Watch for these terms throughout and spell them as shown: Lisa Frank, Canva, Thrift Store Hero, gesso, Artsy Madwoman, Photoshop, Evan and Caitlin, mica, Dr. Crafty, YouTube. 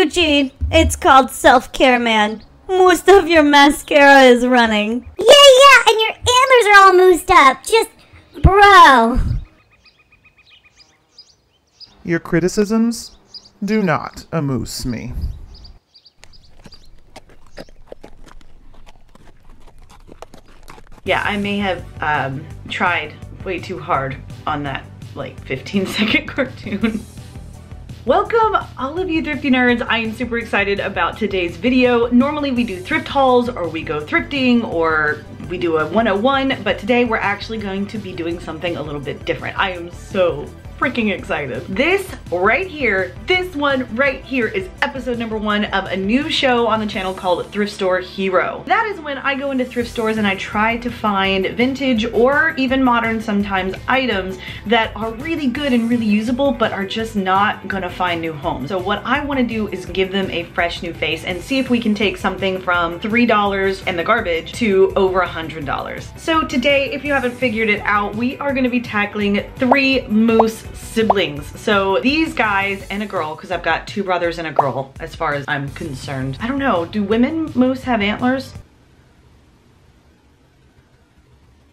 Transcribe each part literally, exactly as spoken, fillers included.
Eugene. It's called self-care, man. Most of your mascara is running. Yeah, yeah, and your antlers are all moosed up. Just, bro. Your criticisms do not amoose me. Yeah, I may have um, tried way too hard on that, like, fifteen second cartoon. Welcome, all of you thrifty nerds. I am super excited about today's video. Normally we do thrift hauls, or we go thrifting, or we do a one oh one, but today we're actually going to be doing something a little bit different. I am so freaking excited. This right here, this one right here is episode number one of a new show on the channel called Thrift Store Hero. That is when I go into thrift stores and I try to find vintage or even modern sometimes items that are really good and really usable but are just not gonna find new homes. So what I wanna do is give them a fresh new face and see if we can take something from three dollars and the garbage to over one hundred dollars. So today, if you haven't figured it out, we are gonna be tackling three moose siblings. So these guys and a girl, because I've got two brothers and a girl as far as I'm concerned. I don't know, do women moose have antlers?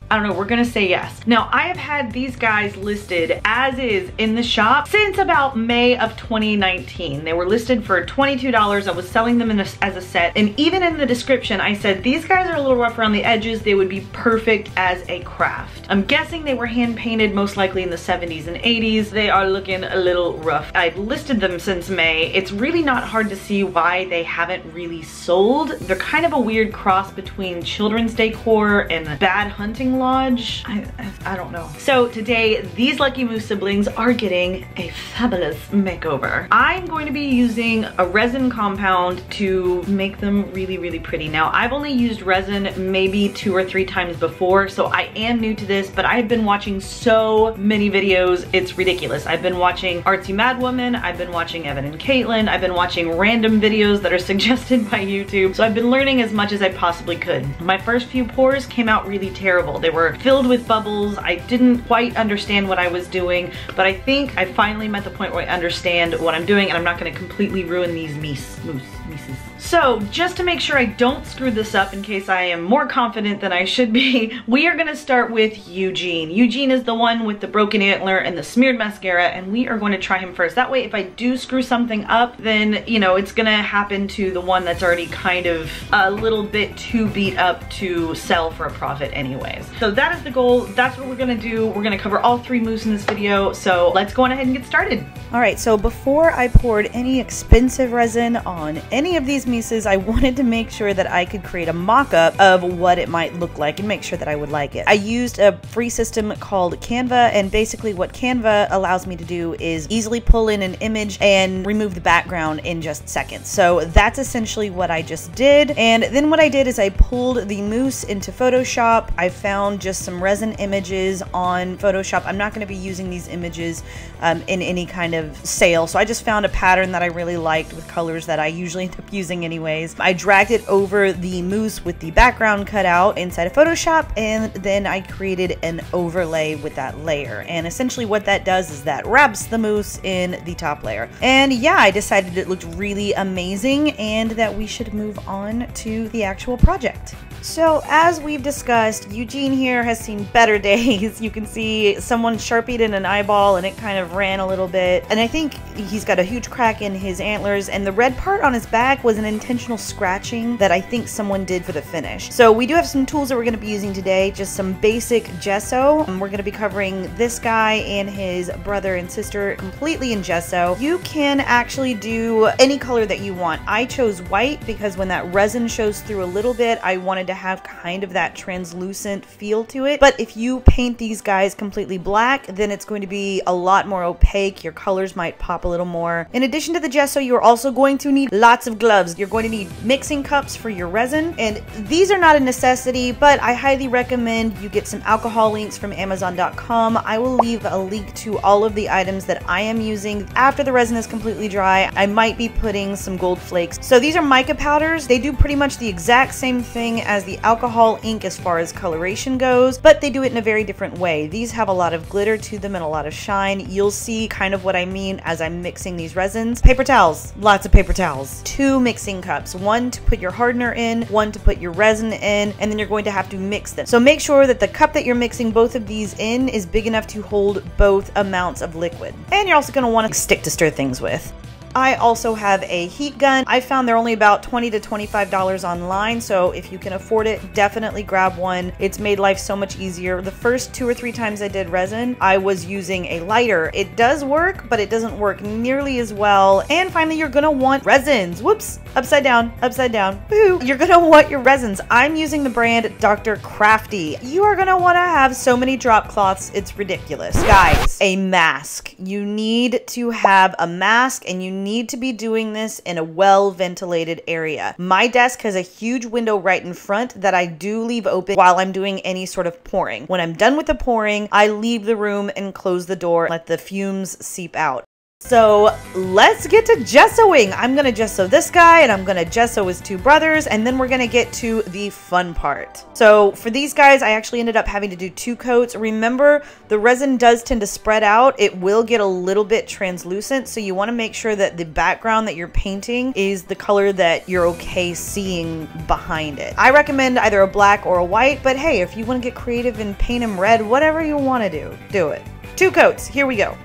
I don't know, we're gonna say yes. Now, I have had these guys listed as is in the shop since about May of twenty nineteen. They were listed for twenty-two dollars. I was selling them in a, as a set. And even in the description, I said, these guys are a little rough around the edges. They would be perfect as a craft. I'm guessing they were hand painted most likely in the seventies and eighties. They are looking a little rough. I've listed them since May. It's really not hard to see why they haven't really sold. They're kind of a weird cross between children's decor and bad hunting lodge. I, I, I don't know. So today, these lucky moose siblings are getting a fabulous makeover. I'm going to be using a resin compound to make them really, really pretty. Now, I've only used resin maybe two or three times before, so I am new to this, but I've been watching so many videos, it's ridiculous. I've been watching Artsy Madwoman, I've been watching Evan and Caitlin, I've been watching random videos that are suggested by YouTube, so I've been learning as much as I possibly could. My first few pours came out really terrible. They were filled with bubbles. I didn't quite understand what I was doing, but I think I finally met the point where I understand what I'm doing, and I'm not gonna completely ruin these meese, moose, meeses. So just to make sure I don't screw this up, in case I am more confident than I should be, we are gonna start with Eugene. Eugene is the one with the broken antler and the smeared mascara, and we are going to try him first. That way, if I do screw something up, then, you know, it's gonna happen to the one that's already kind of a little bit too beat up to sell for a profit anyways. So that is the goal. That's what we're gonna do. We're gonna cover all three moose in this video. So let's go on ahead and get started. All right, so before I poured any expensive resin on any of these mooses, I wanted to make sure that I could create a mock-up of what it might look like and make sure that I would like it. I used a free system called Canva, and basically what Canva allows me to do is easily pull in an image and remove the background in just seconds. So that's essentially what I just did. And then what I did is I pulled the moose into Photoshop. I found just some resin images on Photoshop. I'm not going to be using these images um, in any kind of sale, so I just found a pattern that I really liked with colors that I usually end up using anyways. I dragged it over the moose with the background cut out inside of Photoshop, and then I created an overlay with that layer, and essentially what that does is that wraps the moose in the top layer. And yeah, I decided it looked really amazing and that we should move on to the actual project. So as we've discussed, Eugene here has seen better days. You can see someone sharpied in an eyeball and it kind of ran a little bit. And I think he's got a huge crack in his antlers, and the red part on his back was an intentional scratching that I think someone did for the finish. So we do have some tools that we're gonna be using today, just some basic gesso. And we're gonna be covering this guy and his brother and sister completely in gesso. You can actually do any color that you want. I chose white because when that resin shows through a little bit, I wanted to have kind of that translucent feel to it. But if you paint these guys completely black, then it's going to be a lot more opaque. Your colors might pop a little more. In addition to the gesso, you're also going to need lots of gloves. You're going to need mixing cups for your resin, and these are not a necessity, but I highly recommend you get some alcohol links from amazon dot com. I will leave a link to all of the items that I am using. After the resin is completely dry, I might be putting some gold flakes. So these are mica powders. They do pretty much the exact same thing as as the alcohol ink as far as coloration goes, but they do it in a very different way. These have a lot of glitter to them and a lot of shine. You'll see kind of what I mean as I'm mixing these resins. Paper towels, lots of paper towels. Two mixing cups, one to put your hardener in, one to put your resin in, and then you're going to have to mix them. So make sure that the cup that you're mixing both of these in is big enough to hold both amounts of liquid. And you're also gonna want a stick to stir things with. I also have a heat gun. I found they're only about twenty to twenty-five dollars online, so if you can afford it, definitely grab one. It's made life so much easier. The first two or three times I did resin, I was using a lighter. It does work, but it doesn't work nearly as well. And finally, you're gonna want resins. Whoops, upside down, upside down. Woohoo! You're gonna want your resins. I'm using the brand Doctor Crafty. You are gonna wanna have so many drop cloths, it's ridiculous. Guys, a mask. You need to have a mask, and you need need to be doing this in a well-ventilated area. My desk has a huge window right in front that I do leave open while I'm doing any sort of pouring. When I'm done with the pouring, I leave the room and close the door and let the fumes seep out. So let's get to gessoing. I'm gonna gesso this guy and I'm gonna gesso his two brothers, and then we're gonna get to the fun part. So for these guys, I actually ended up having to do two coats. Remember, the resin does tend to spread out. It will get a little bit translucent, so you wanna make sure that the background that you're painting is the color that you're okay seeing behind it. I recommend either a black or a white, but hey, if you wanna get creative and paint them red, whatever you wanna do, do it. Two coats, here we go.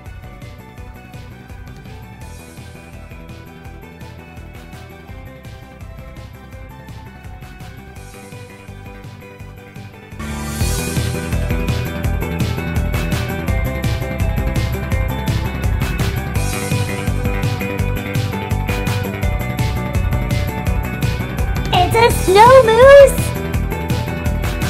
Snow moose!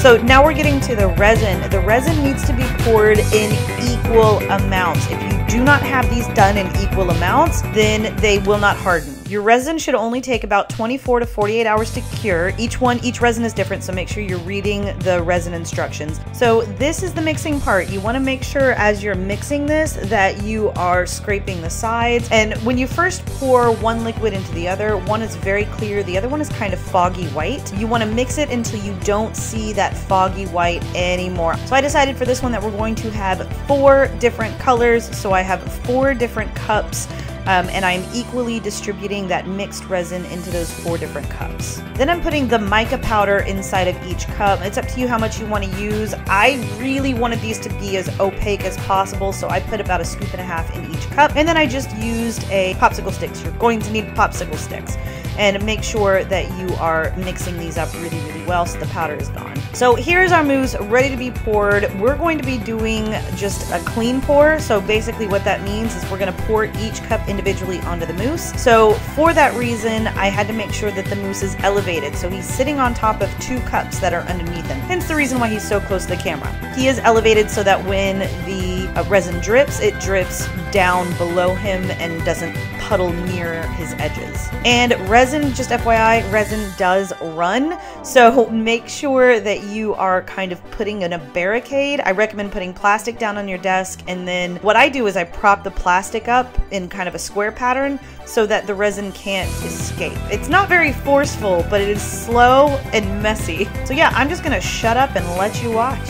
So now we're getting to the resin. The resin needs to be poured in equal amounts. If you do not have these done in equal amounts, then they will not harden. Your resin should only take about twenty-four to forty-eight hours to cure. Each one, each resin is different, so make sure you're reading the resin instructions. So this is the mixing part. You wanna make sure as you're mixing this that you are scraping the sides. And when you first pour one liquid into the other, one is very clear, the other one is kind of foggy white. You wanna mix it until you don't see that foggy white anymore. So I decided for this one that we're going to have four different colors. So I have four different cups. Um, and I'm equally distributing that mixed resin into those four different cups. Then I'm putting the mica powder inside of each cup. It's up to you how much you want to use. I really wanted these to be as opaque as possible, so I put about a scoop and a half in each cup. And then I just used a popsicle sticks. You're going to need popsicle sticks. And make sure that you are mixing these up really, really well so the powder is gone. So here's our mousse ready to be poured. We're going to be doing just a clean pour. So basically what that means is we're gonna pour each cup individually onto the mousse. So for that reason, I had to make sure that the mousse is elevated. So he's sitting on top of two cups that are underneath him. Hence the reason why he's so close to the camera. He is elevated so that when the uh, resin drips, it drips down below him and doesn't puddle near his edges. And resin, just F Y I, resin does run. So make sure that you are kind of putting in a barricade. I recommend putting plastic down on your desk. And then what I do is I prop the plastic up in kind of a square pattern so that the resin can't escape. It's not very forceful, but it is slow and messy. So yeah, I'm just gonna shut up and let you watch.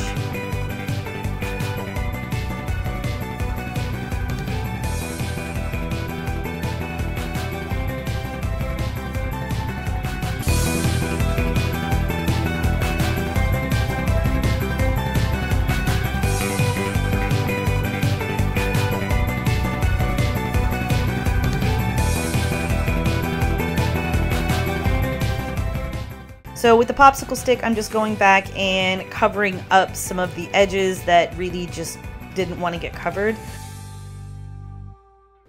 So with the popsicle stick, I'm just going back and covering up some of the edges that really just didn't want to get covered.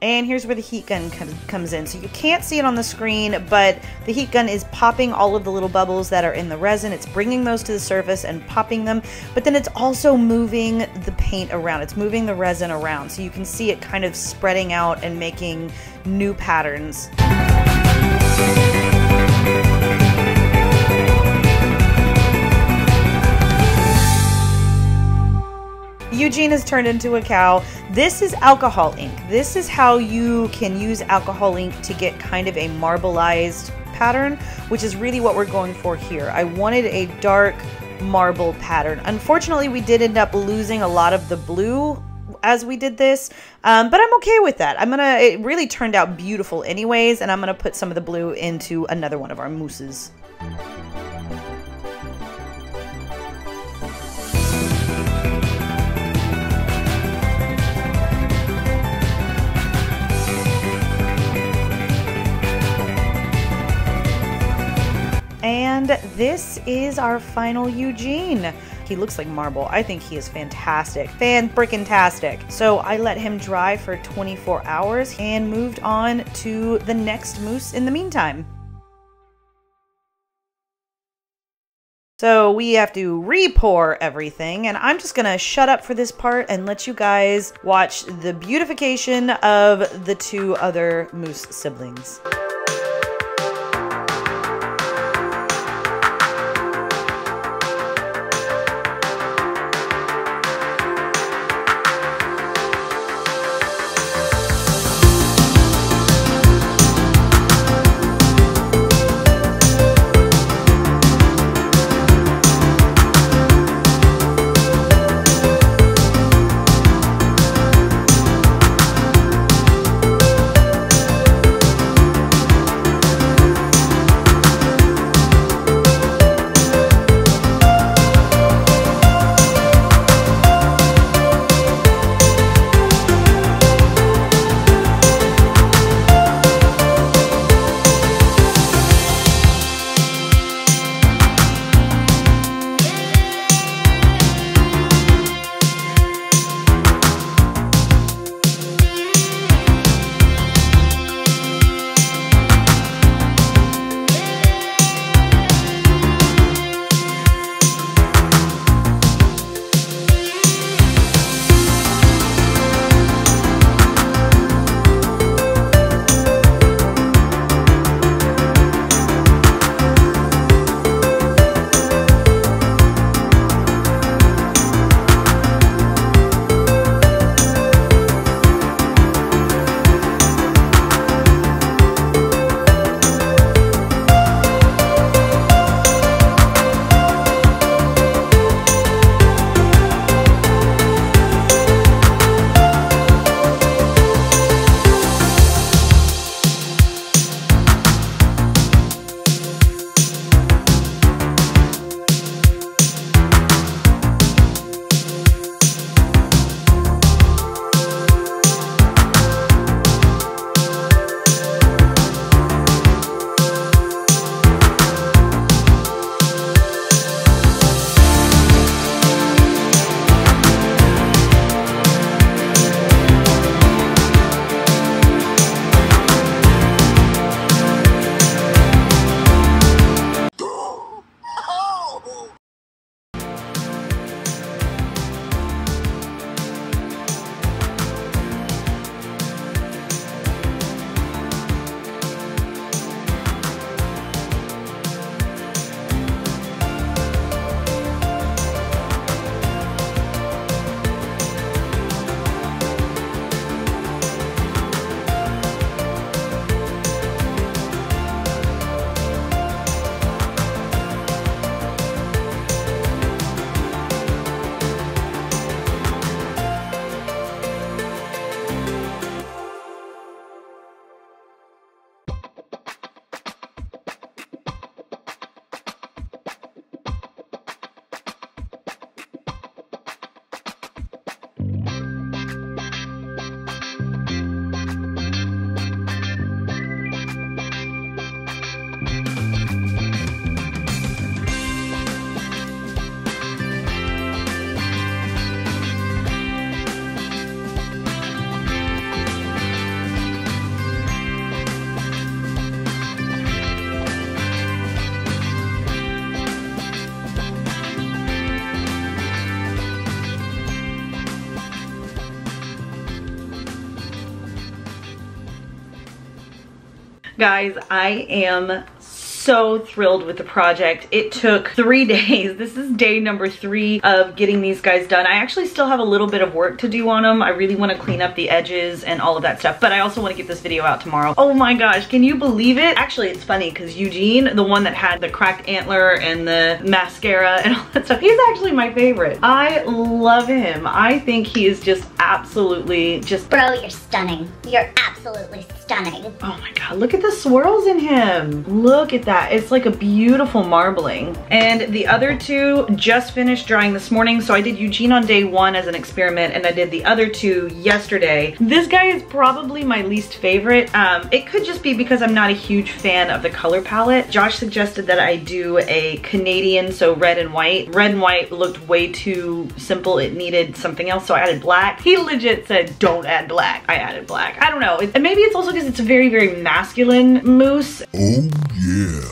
And here's where the heat gun comes in. So you can't see it on the screen, but the heat gun is popping all of the little bubbles that are in the resin. It's bringing those to the surface and popping them, but then it's also moving the paint around. It's moving the resin around. So you can see it kind of spreading out and making new patterns. Eugene has turned into a cow. This is alcohol ink. This is how you can use alcohol ink to get kind of a marbleized pattern, which is really what we're going for here. I wanted a dark marble pattern. Unfortunately, we did end up losing a lot of the blue as we did this, um, but I'm okay with that. I'm gonna, it really turned out beautiful anyways, and I'm gonna put some of the blue into another one of our mousses. And this is our final Eugene. He looks like marble. I think he is fantastic. Fan-brickin-tastic. So I let him dry for twenty-four hours and moved on to the next moose in the meantime. So we have to re-pour everything, and I'm just gonna shut up for this part and let you guys watch the beautification of the two other moose siblings. Guys, I am so thrilled with the project. It took three days. This is day number three of getting these guys done. I actually still have a little bit of work to do on them. I really want to clean up the edges and all of that stuff, but I also want to get this video out tomorrow. Oh my gosh, can you believe it? Actually, it's funny because Eugene, the one that had the cracked antler and the mascara and all that stuff, he's actually my favorite. I love him. I think he is just absolutely just... Bro, you're stunning. You're absolutely stunning. Oh my God, look at the swirls in him. Look at that. It's like a beautiful marbling. And the other two just finished drying this morning. So I did Eugene on day one as an experiment and I did the other two yesterday. This guy is probably my least favorite. Um, it could just be because I'm not a huge fan of the color palette. Josh suggested that I do a Canadian, so red and white. Red and white looked way too simple. It needed something else, so I added black. He legit said, don't add black. I added black. I don't know. And maybe it's also because it's a very, very masculine mousse. Oh yeah.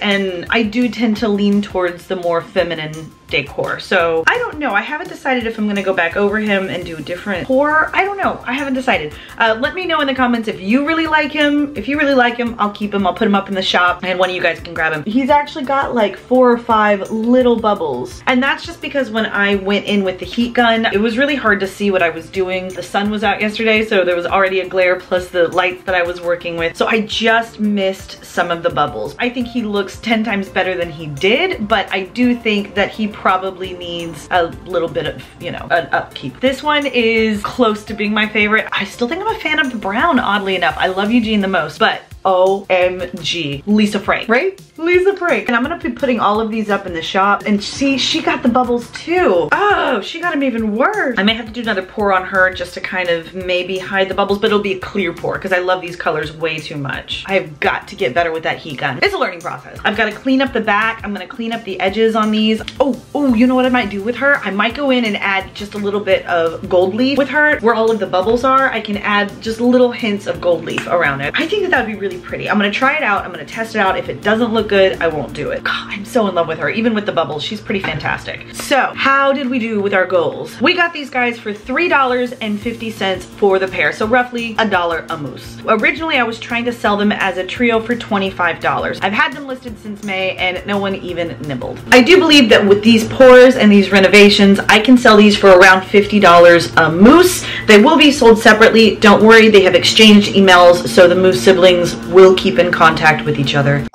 And I do tend to lean towards the more feminine decor. So I don't know. I haven't decided if I'm gonna go back over him and do a different pour. I don't know. I haven't decided. Uh, let me know in the comments if you really like him. If you really like him, I'll keep him. I'll put him up in the shop and one of you guys can grab him. He's actually got like four or five little bubbles. And that's just because when I went in with the heat gun, it was really hard to see what I was doing. The sun was out yesterday, so there was already a glare plus the lights that I was working with. So I just missed some of the bubbles. I think he looks ten times better than he did, but I do think that he probably needs a little bit of, you know, an upkeep. This one is close to being my favorite. I still think I'm a fan of the brown, oddly enough. I love Eugene the most, but O M G, Lisa Frank, right? Lisa Frank. And I'm gonna be putting all of these up in the shop, and see, she got the bubbles too. Oh, she got them even worse. I may have to do another pour on her just to kind of maybe hide the bubbles, but it'll be a clear pour because I love these colors way too much. I've got to get better with that heat gun. It's a learning process. I've got to clean up the back. I'm gonna clean up the edges on these. Oh, oh, you know what I might do with her? I might go in and add just a little bit of gold leaf with her. Where all of the bubbles are, I can add just little hints of gold leaf around it. I think that that'd be really pretty. I'm gonna try it out. I'm gonna test it out. If it doesn't look good, I won't do it. God, I'm so in love with her. Even with the bubbles, she's pretty fantastic. So how did we do with our goals? We got these guys for three dollars and fifty cents for the pair, so roughly a dollar a mousse. Originally, I was trying to sell them as a trio for twenty-five dollars. I've had them listed since May and no one even nibbled. I do believe that with these pours and these renovations, I can sell these for around fifty dollars a mousse. They will be sold separately. Don't worry, they have exchanged emails, so the mousse siblings will keep in contact with each other.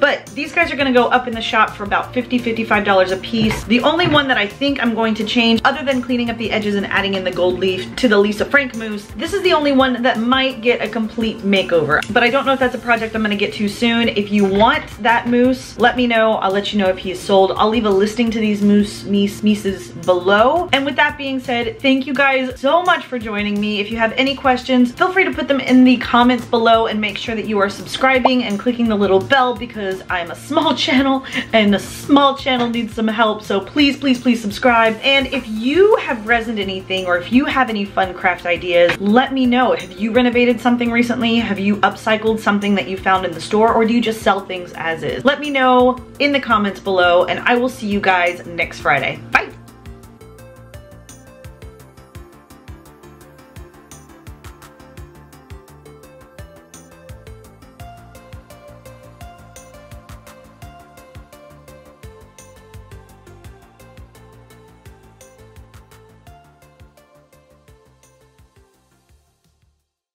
But these guys are gonna go up in the shop for about fifty, fifty-five dollars a piece. The only one that I think I'm going to change, other than cleaning up the edges and adding in the gold leaf to the Lisa Frank mousse, this is the only one that might get a complete makeover. But I don't know if that's a project I'm gonna get to soon. If you want that mousse, let me know. I'll let you know if he is sold. I'll leave a listing to these mousse mises below. And with that being said, thank you guys so much for joining me. If you have any questions, feel free to put them in the comments below and make sure that you are subscribing and clicking the little bell, because I'm a small channel and a small channel needs some help. So please, please, please subscribe. And if you have resined anything or if you have any fun craft ideas, let me know. Have you renovated something recently? Have you upcycled something that you found in the store, or do you just sell things as is? Let me know in the comments below and I will see you guys next Friday. Bye.